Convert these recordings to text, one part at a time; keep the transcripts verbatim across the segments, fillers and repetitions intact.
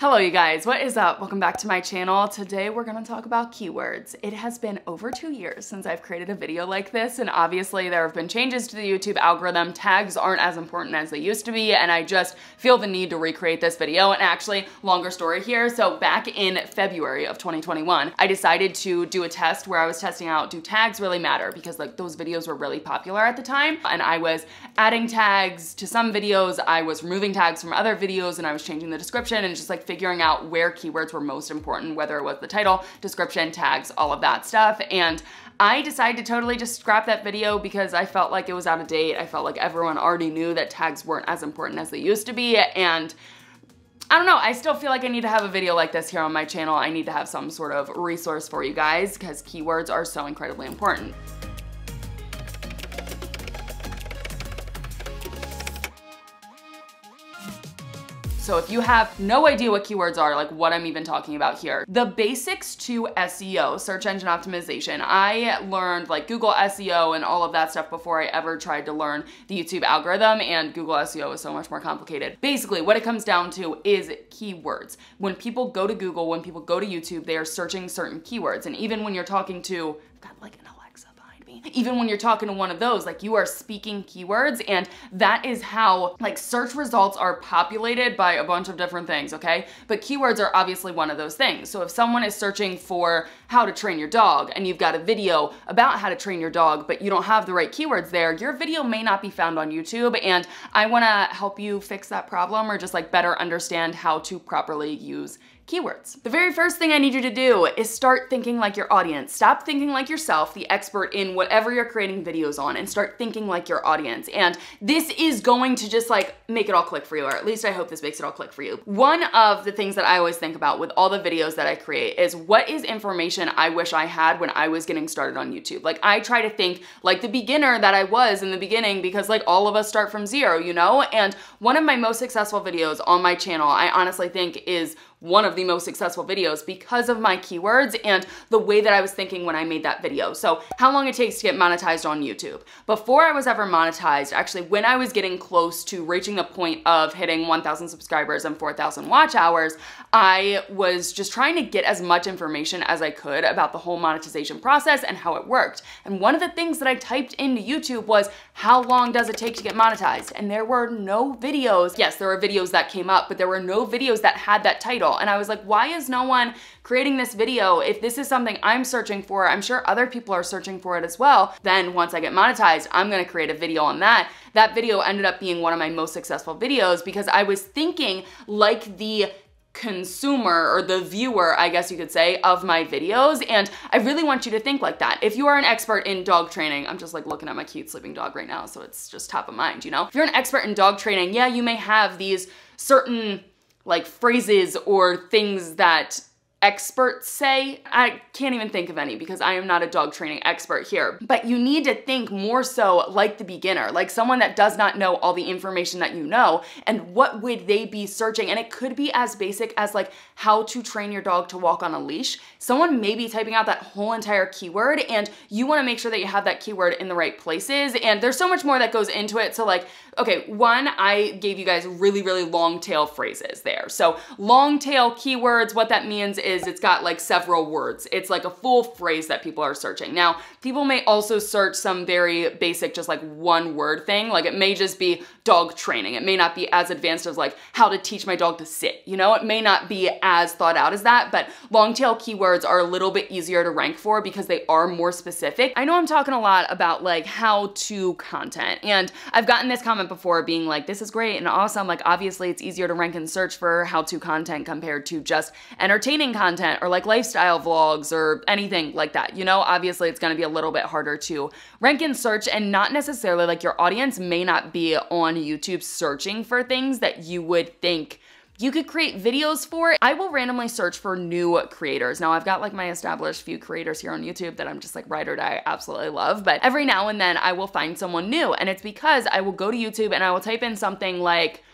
Hello you guys, what is up? Welcome back to my channel. Today we're gonna talk about keywords. It has been over two years since I've created a video like this, and obviously there have been changes to the YouTube algorithm. Tags aren't as important as they used to be, and I just feel the need to recreate this video. And actually, longer story here. So back in February of twenty twenty-one, I decided to do a test where I was testing out, do tags really matter? Because like those videos were really popular at the time. And I was adding tags to some videos, I was removing tags from other videos, and I was changing the description and just like figuring out where keywords were most important, whether it was the title, description, tags, all of that stuff. And I decided to totally just scrap that video because I felt like it was out of date. I felt like everyone already knew that tags weren't as important as they used to be. And I don't know, I still feel like I need to have a video like this here on my channel. I need to have some sort of resource for you guys because keywords are so incredibly important. So if you have no idea what keywords are, like what I'm even talking about here, the basics to S E O, search engine optimization. I learned like Google S E O and all of that stuff before I ever tried to learn the YouTube algorithm, and Google S E O is so much more complicated. Basically, what it comes down to is keywords. When people go to Google, when people go to YouTube, they are searching certain keywords. And even when you're talking to, I've got like an Even when you're talking to one of those, like you are speaking keywords, and that is how like search results are populated by a bunch of different things, okay? But keywords are obviously one of those things. So if someone is searching for how to train your dog and you've got a video about how to train your dog, but you don't have the right keywords there, your video may not be found on YouTube. And I wanna help you fix that problem or just like better understand how to properly use keywords. The very first thing I need you to do is start thinking like your audience. Stop thinking like yourself, the expert in whatever you're creating videos on, and start thinking like your audience. And this is going to just like make it all click for you, or at least I hope this makes it all click for you. One of the things that I always think about with all the videos that I create is what is information I wish I had when I was getting started on YouTube. Like I try to think like the beginner that I was in the beginning, because like all of us start from zero, you know? And one of my most successful videos on my channel, I honestly think is one of the most successful videos because of my keywords and the way that I was thinking when I made that video. So how long it takes to get monetized on YouTube. Before I was ever monetized, actually when I was getting close to reaching the point of hitting one thousand subscribers and four thousand watch hours, I was just trying to get as much information as I could about the whole monetization process and how it worked. And one of the things that I typed into YouTube was, how long does it take to get monetized? And there were no videos. Yes, there were videos that came up, but there were no videos that had that title. And I was like, why is no one creating this video? If this is something I'm searching for, I'm sure other people are searching for it as well. Then once I get monetized, I'm gonna create a video on that. That video ended up being one of my most successful videos because I was thinking like the consumer or the viewer, I guess you could say, of my videos. And I really want you to think like that. If you are an expert in dog training, I'm just like looking at my cute sleeping dog right now, so it's just top of mind, you know? If you're an expert in dog training, yeah, you may have these certain like phrases or things that experts say. I can't even think of any because I am not a dog training expert here, but you need to think more so like the beginner, like someone that does not know all the information that you know, and what would they be searching? And it could be as basic as like how to train your dog to walk on a leash. Someone may be typing out that whole entire keyword, and you want to make sure that you have that keyword in the right places. And there's so much more that goes into it. So like, okay, one, I gave you guys really, really long tail phrases there. So long tail keywords, what that means is is it's got like several words. It's like a full phrase that people are searching. Now, people may also search some very basic, just like one word thing. Like it may just be dog training. It may not be as advanced as like how to teach my dog to sit, you know? It may not be as thought out as that, but long tail keywords are a little bit easier to rank for because they are more specific. I know I'm talking a lot about like how to content, and I've gotten this comment before being like, this is great and awesome. Like obviously it's easier to rank and search for how to content compared to just entertaining content content or like lifestyle vlogs or anything like that. You know, obviously it's gonna be a little bit harder to rank and search, and not necessarily like your audience may not be on YouTube searching for things that you would think you could create videos for. I will randomly search for new creators. Now I've got like my established few creators here on YouTube that I'm just like ride or die, absolutely love. But every now and then I will find someone new, and it's because I will go to YouTube and I will type in something like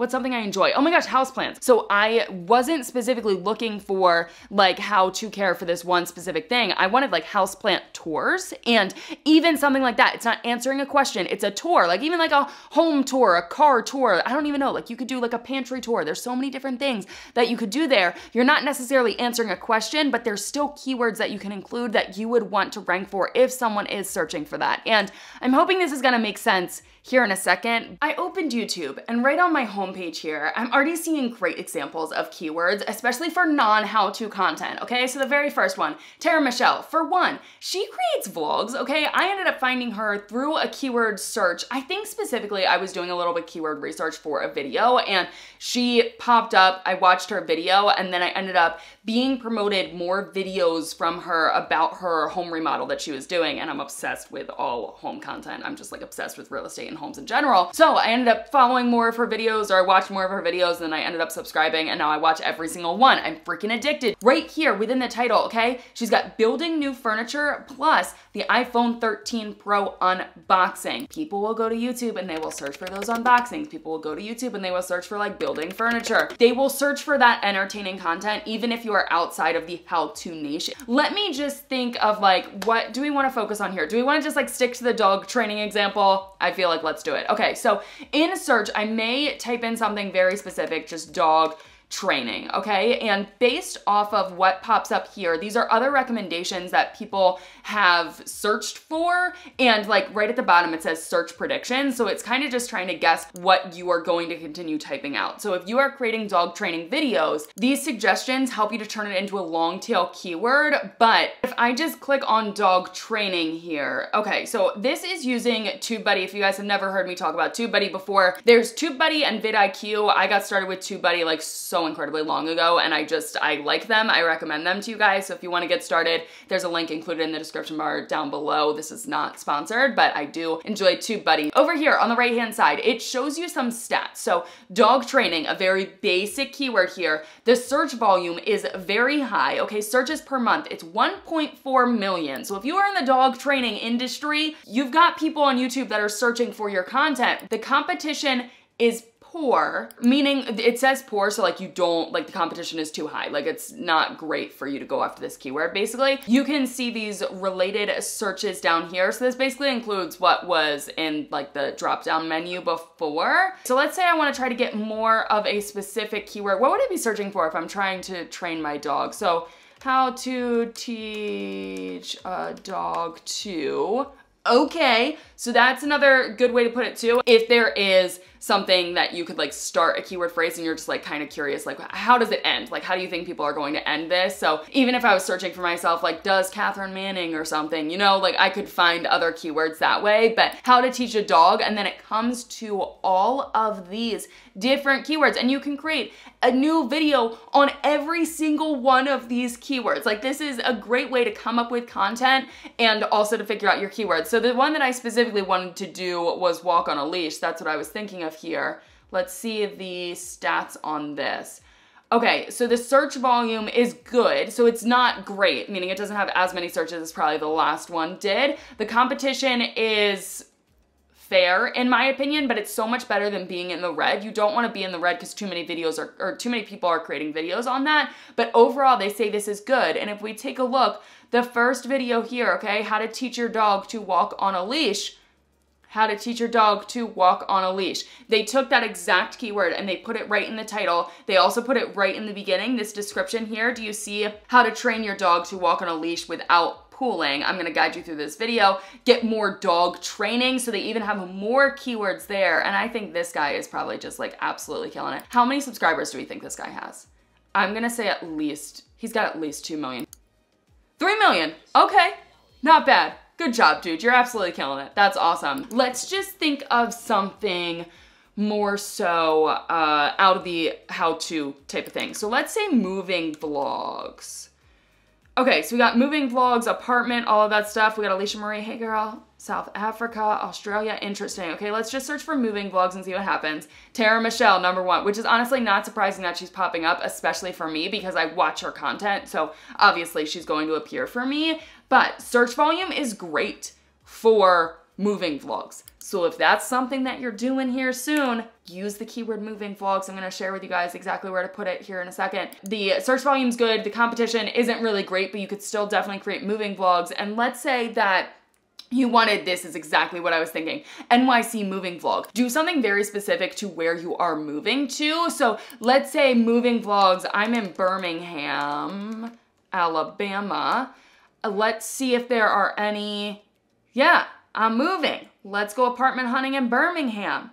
What's something I enjoy? Oh my gosh, houseplants. So I wasn't specifically looking for like how to care for this one specific thing. I wanted like houseplant tours and even something like that. It's not answering a question, it's a tour. Like even like a home tour, a car tour. I don't even know. Like you could do like a pantry tour. There's so many different things that you could do there. You're not necessarily answering a question, but there's still keywords that you can include that you would want to rank for if someone is searching for that. And I'm hoping this is gonna make sense here in a second. I opened YouTube and right on my homepage here, I'm already seeing great examples of keywords, especially for non-how-to content, okay? So the very first one, Tara Michelle, for one, she creates vlogs, okay? I ended up finding her through a keyword search. I think specifically I was doing a little bit keyword research for a video and she popped up, I watched her video, and then I ended up being promoted more videos from her about her home remodel that she was doing, and I'm obsessed with all home content. I'm just like obsessed with real estate and homes in general. So I ended up following more of her videos, or I watched more of her videos, and then I ended up subscribing, and now I watch every single one. I'm freaking addicted. Right here within the title, okay? She's got building new furniture plus the iPhone thirteen Pro unboxing. People will go to YouTube and they will search for those unboxings. People will go to YouTube and they will search for like building furniture. They will search for that entertaining content even if you are outside of the how-to niche. Let me just think of like, what do we want to focus on here? Do we want to just like stick to the dog training example? I feel like let's do it. Okay, so in search, I may type in something very specific, just dog training, okay? And based off of what pops up here, these are other recommendations that people have searched for. And like right at the bottom, it says search prediction. So it's kind of just trying to guess what you are going to continue typing out. So if you are creating dog training videos, these suggestions help you to turn it into a long tail keyword. But if I just click on dog training here, okay, so this is using TubeBuddy. If you guys have never heard me talk about TubeBuddy before, there's TubeBuddy and VidIQ. I got started with TubeBuddy like so incredibly long ago, and I just, I like them. I recommend them to you guys. So if you want to get started, there's a link included in the description bar down below. This is not sponsored, but I do enjoy TubeBuddy. Over here on the right-hand side, it shows you some stats. So dog training, a very basic keyword here. The search volume is very high. Okay, searches per month, it's one point four million. So if you are in the dog training industry, you've got people on YouTube that are searching for your content. The competition is poor, meaning it says poor, so like you don't, like the competition is too high. Like it's not great for you to go after this keyword. Basically, you can see these related searches down here. So this basically includes what was in like the drop-down menu before. So let's say I want to try to get more of a specific keyword. What would I be searching for if I'm trying to train my dog? So how to teach a dog to... Okay, so that's another good way to put it too. If there is something that you could like start a keyword phrase and you're just like kind of curious, like how does it end? Like how do you think people are going to end this? So even if I was searching for myself, like does Cathrin Manning or something, you know, like I could find other keywords that way, but how to teach a dog. And then it comes to all of these different keywords, and you can create a new video on every single one of these keywords. Like this is a great way to come up with content and also to figure out your keywords. So the one that I specifically wanted to do was walk on a leash. That's what I was thinking of here. Let's see the stats on this. Okay, so the search volume is good. So it's not great, meaning it doesn't have as many searches as probably the last one did. The competition is fair in my opinion, but it's so much better than being in the red. You don't want to be in the red because too many videos are, or too many people are creating videos on that. But overall, they say this is good. And if we take a look, the first video here, okay, how to teach your dog to walk on a leash. How to teach your dog to walk on a leash. They took that exact keyword and they put it right in the title. They also put it right in the beginning, this description here. Do you see how to train your dog to walk on a leash without pooling? I'm gonna guide you through this video. Get more dog training, so they even have more keywords there. And I think this guy is probably just like absolutely killing it. How many subscribers do we think this guy has? I'm gonna say at least, he's got at least two million. three million, okay, not bad. Good job, dude, you're absolutely killing it. That's awesome. Let's just think of something more so uh, out of the how-to type of thing. So let's say moving vlogs. Okay, so we got moving vlogs, apartment, all of that stuff. We got Alicia Marie, hey girl, South Africa, Australia, interesting. Okay, let's just search for moving vlogs and see what happens. Tara Michelle, number one, which is honestly not surprising that she's popping up, especially for me because I watch her content. So obviously she's going to appear for me, but search volume is great for moving vlogs. So if that's something that you're doing here soon, use the keyword moving vlogs. I'm gonna share with you guys exactly where to put it here in a second. The search volume's good, the competition isn't really great, but you could still definitely create moving vlogs. And let's say that you wanted, this is exactly what I was thinking, N Y C moving vlog. Do something very specific to where you are moving to. So let's say moving vlogs, I'm in Birmingham, Alabama. Let's see if there are any, yeah, I'm moving. Let's go apartment hunting in Birmingham.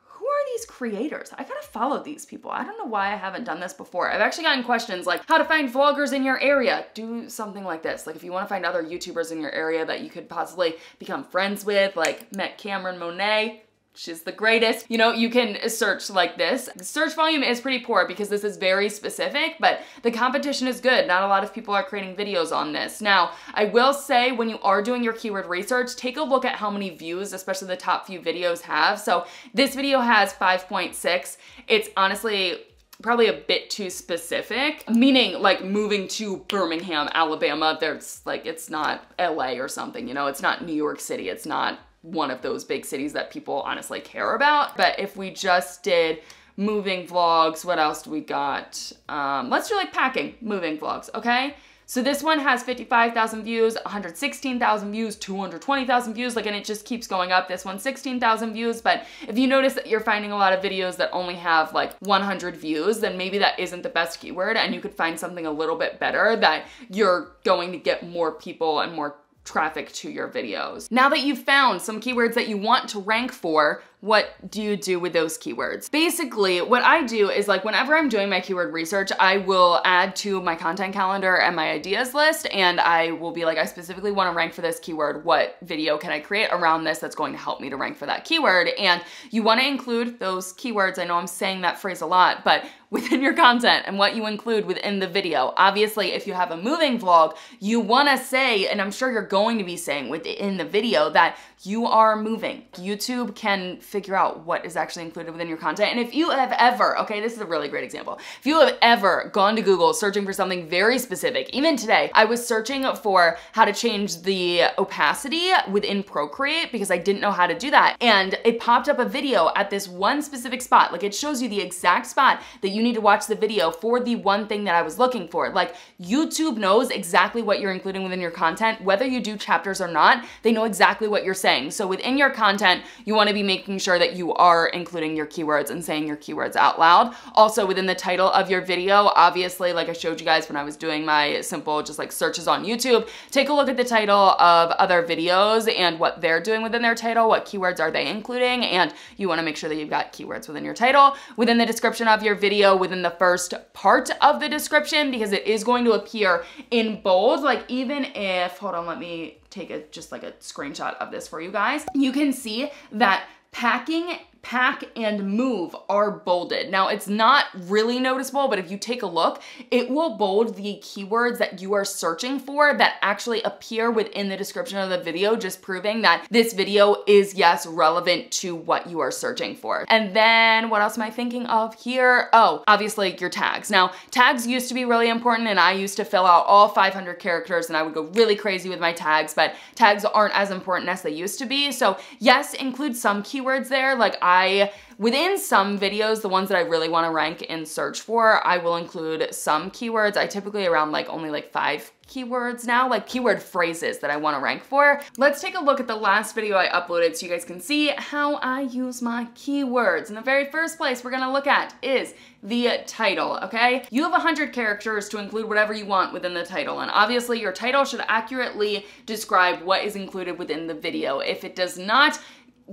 Who are these creators? I gotta follow these people. I don't know why I haven't done this before. I've actually gotten questions like how to find vloggers in your area. Do something like this. Like if you wanna find other YouTubers in your area that you could possibly become friends with, like Matt Cameron Monet, she's the greatest. You know, you can search like this. The search volume is pretty poor because this is very specific, but the competition is good. Not a lot of people are creating videos on this. Now, I will say when you are doing your keyword research, take a look at how many views, especially the top few videos have. So this video has five point six. It's honestly probably a bit too specific, meaning like moving to Birmingham, Alabama. There's like, it's not L A or something, you know, it's not New York City. It's not one of those big cities that people honestly care about. But if we just did moving vlogs, what else do we got? Um, let's do like packing, moving vlogs, okay? So this one has fifty-five thousand views, one hundred sixteen thousand views, two hundred twenty thousand views, like, and it just keeps going up. This one, sixteen thousand views. But if you notice that you're finding a lot of videos that only have like one hundred views, then maybe that isn't the best keyword and you could find something a little bit better that you're going to get more people and more traffic to your videos. Now that you've found some keywords that you want to rank for, what do you do with those keywords? Basically, what I do is like whenever I'm doing my keyword research, I will add to my content calendar and my ideas list, and I will be like, I specifically want to rank for this keyword. What video can I create around this that's going to help me to rank for that keyword? And you want to include those keywords. I know I'm saying that phrase a lot, but within your content and what you include within the video. Obviously, if you have a moving vlog, you want to say, and I'm sure you're going to be saying within the video, that you are moving. YouTube can figure out what is actually included within your content. And if you have ever, okay, this is a really great example. If you have ever gone to Google searching for something very specific, even today, I was searching for how to change the opacity within Procreate because I didn't know how to do that. And it popped up a video at this one specific spot. Like it shows you the exact spot that you need to watch the video for the one thing that I was looking for. Like YouTube knows exactly what you're including within your content. Whether you do chapters or not, they know exactly what you're saying. So within your content, you want to be making sure Sure that you are including your keywords and saying your keywords out loud. Also within the title of your video, obviously, like I showed you guys when I was doing my simple just like searches on YouTube, take a look at the title of other videos and what they're doing within their title, what keywords are they including, and you want to make sure that you've got keywords within your title, within the description of your video, within the first part of the description, because it is going to appear in bold. Like even if, hold on, let me take a just like a screenshot of this for you guys. You can see that packing, pack, and move are bolded. Now it's not really noticeable, but if you take a look, it will bold the keywords that you are searching for that actually appear within the description of the video, just proving that this video is, yes, relevant to what you are searching for. And then what else am I thinking of here? Oh, obviously your tags. Now tags used to be really important and I used to fill out all five hundred characters and I would go really crazy with my tags, but tags aren't as important as they used to be. So yes, include some keywords Keywords there. Like I, within some videos, the ones that I really want to rank and search for, I will include some keywords. I typically around like only like five keywords now, like keyword phrases that I want to rank for. Let's take a look at the last video I uploaded so you guys can see how I use my keywords. And the very first place we're going to look at is the title, okay? You have one hundred characters to include whatever you want within the title. And obviously your title should accurately describe what is included within the video. If it does not,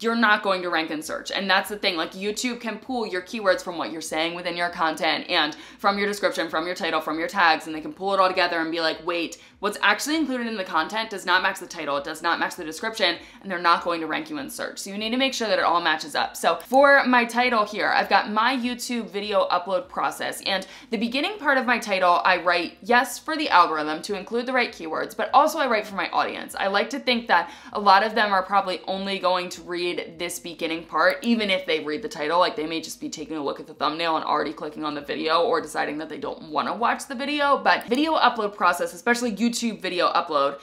you're not going to rank in search. And that's the thing, like YouTube can pull your keywords from what you're saying within your content and from your description, from your title, from your tags, and they can pull it all together and be like, wait, what's actually included in the content does not match the title, it does not match the description, and they're not going to rank you in search. So you need to make sure that it all matches up. So for my title here, I've got my YouTube video upload process, and the beginning part of my title, I write yes for the algorithm to include the right keywords, but also I write for my audience. I like to think that a lot of them are probably only going to read read this beginning part, even if they read the title. Like they may just be taking a look at the thumbnail and already clicking on the video or deciding that they don't want to watch the video. But video upload process, especially YouTube video upload,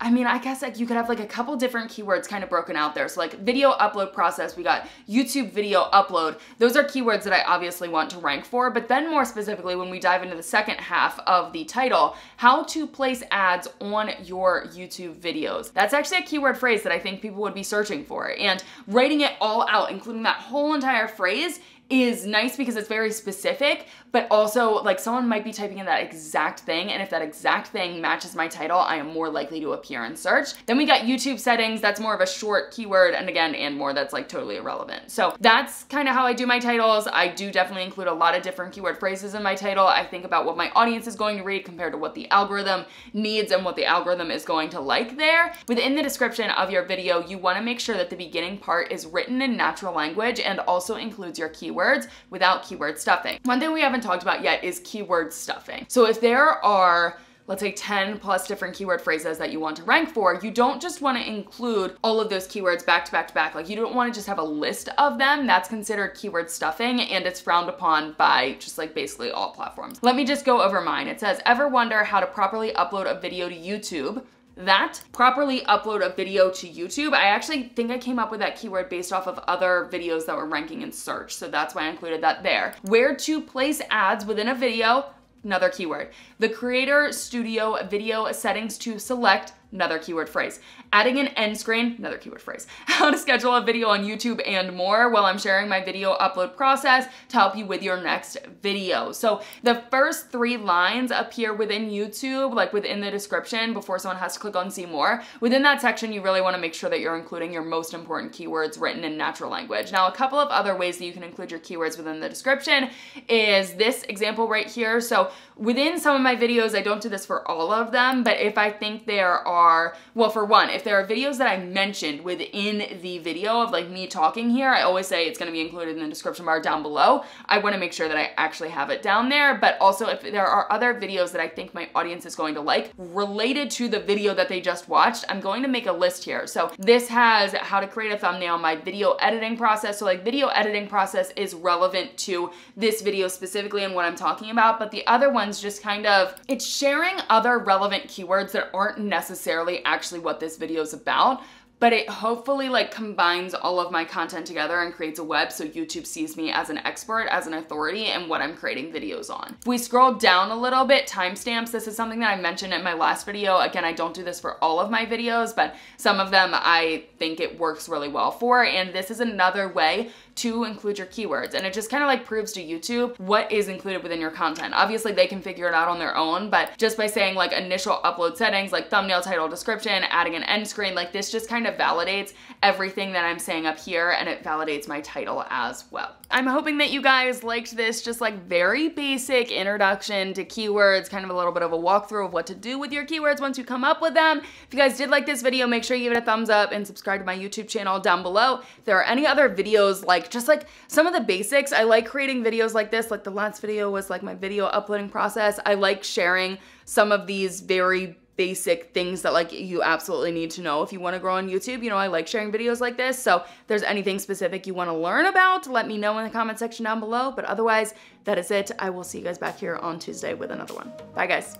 I mean, I guess like you could have like a couple different keywords kind of broken out there. So like video upload process, we got YouTube video upload. Those are keywords that I obviously want to rank for, but then more specifically, when we dive into the second half of the title, how to place ads on your YouTube videos. That's actually a keyword phrase that I think people would be searching for, and writing it all out, including that whole entire phrase, is nice because it's very specific, but also like someone might be typing in that exact thing, and if that exact thing matches my title, I am more likely to appear in search. Then we got YouTube settings. That's more of a short keyword, and again, and more, that's like totally irrelevant. So that's kind of how I do my titles. I do definitely include a lot of different keyword phrases in my title. I think about what my audience is going to read compared to what the algorithm needs and what the algorithm is going to like there. Within the description of your video, you want to make sure that the beginning part is written in natural language and also includes your keywords. Words without keyword stuffing. One thing we haven't talked about yet is keyword stuffing. So if there are, let's say ten plus different keyword phrases that you want to rank for, you don't just want to include all of those keywords back to back to back. Like you don't want to just have a list of them. That's considered keyword stuffing, and it's frowned upon by just like basically all platforms. Let me just go over mine. It says, ever wonder how to properly upload a video to YouTube? That properly upload a video to YouTube. I actually think I came up with that keyword based off of other videos that were ranking in search. So that's why I included that there. Where to place ads within a video, another keyword. The creator studio video settings to select, another keyword phrase. Adding an end screen, another keyword phrase. How to schedule a video on YouTube and more. While I'm sharing my video upload process to help you with your next video. So the first three lines appear within YouTube, like within the description before someone has to click on see more. Within that section, you really want to make sure that you're including your most important keywords written in natural language. Now, a couple of other ways that you can include your keywords within the description is this example right here. So within some of my videos, I don't do this for all of them, but if I think there are Are, well, for one, if there are videos that I mentioned within the video of like me talking here, I always say it's going to be included in the description bar down below. I want to make sure that I actually have it down there. But also if there are other videos that I think my audience is going to like related to the video that they just watched, I'm going to make a list here. So this has how to create a thumbnail, my video editing process. So like video editing process is relevant to this video specifically and what I'm talking about. But the other one's just kind of, it's sharing other relevant keywords that aren't necessarily actually what this video is about, but it hopefully like combines all of my content together and creates a web so YouTube sees me as an expert, as an authority, and what I'm creating videos on. If we scroll down a little bit, timestamps, this is something that I mentioned in my last video. Again, I don't do this for all of my videos, but some of them I think it works really well for, and this is another way to include your keywords. And it just kind of like proves to YouTube what is included within your content. Obviously they can figure it out on their own, but just by saying like initial upload settings, like thumbnail, title, description, adding an end screen, like this just kind of validates everything that I'm saying up here, and it validates my title as well. I'm hoping that you guys liked this just like very basic introduction to keywords, kind of a little bit of a walkthrough of what to do with your keywords once you come up with them. If you guys did like this video, make sure you give it a thumbs up and subscribe to my YouTube channel down below. If there are any other videos like just like some of the basics. I like creating videos like this. Like the last video was like my video uploading process. I like sharing some of these very basic things that like you absolutely need to know if you want to grow on YouTube. You know, I like sharing videos like this. So if there's anything specific you want to learn about, let me know in the comment section down below. But otherwise, that is it. I will see you guys back here on Tuesday with another one. Bye guys.